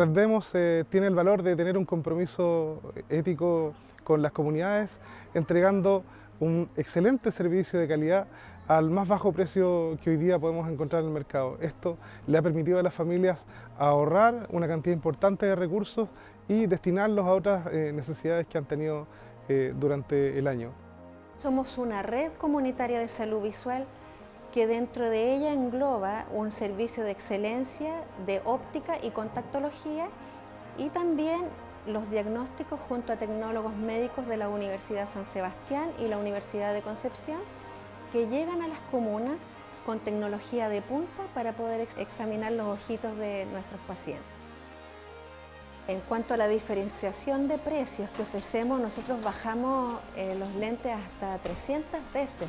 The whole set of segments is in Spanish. Red Vemos tiene el valor de tener un compromiso ético con las comunidades, entregando un excelente servicio de calidad al más bajo precio que hoy día podemos encontrar en el mercado. Esto le ha permitido a las familias ahorrar una cantidad importante de recursos y destinarlos a otras necesidades que han tenido durante el año. Somos una red comunitaria de salud visual que dentro de ella engloba un servicio de excelencia de óptica y contactología y también los diagnósticos junto a tecnólogos médicos de la Universidad San Sebastián y la Universidad de Concepción que llegan a las comunas con tecnología de punta para poder examinar los ojitos de nuestros pacientes. En cuanto a la diferenciación de precios que ofrecemos, nosotros bajamos los lentes hasta 300 veces.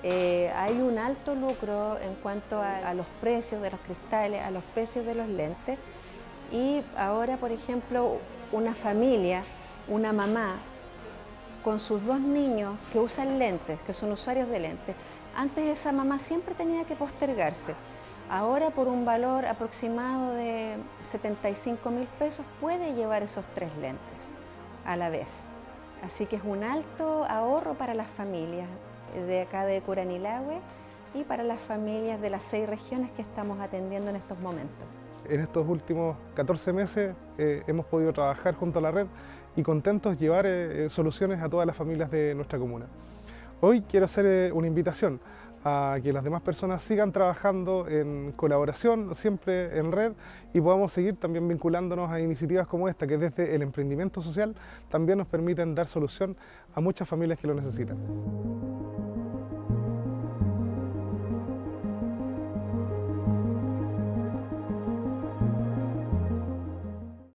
Hay un alto lucro en cuanto a los precios de los cristales, a los precios de los lentes, y ahora, por ejemplo, una familia, una mamá con sus dos niños que usan lentes, que son usuarios de lentes, antes esa mamá siempre tenía que postergarse. Ahora, por un valor aproximado de 75.000 pesos, puede llevar esos tres lentes a la vez. Así que es un alto ahorro para las familias de acá de Curanilahue y para las familias de las 6 regiones que estamos atendiendo en estos momentos. En estos últimos 14 meses hemos podido trabajar junto a la red y contentos llevar soluciones a todas las familias de nuestra comuna. Hoy quiero hacer una invitación a que las demás personas sigan trabajando en colaboración, siempre en red, y podamos seguir también vinculándonos a iniciativas como esta, que desde el emprendimiento social también nos permiten dar solución a muchas familias que lo necesitan.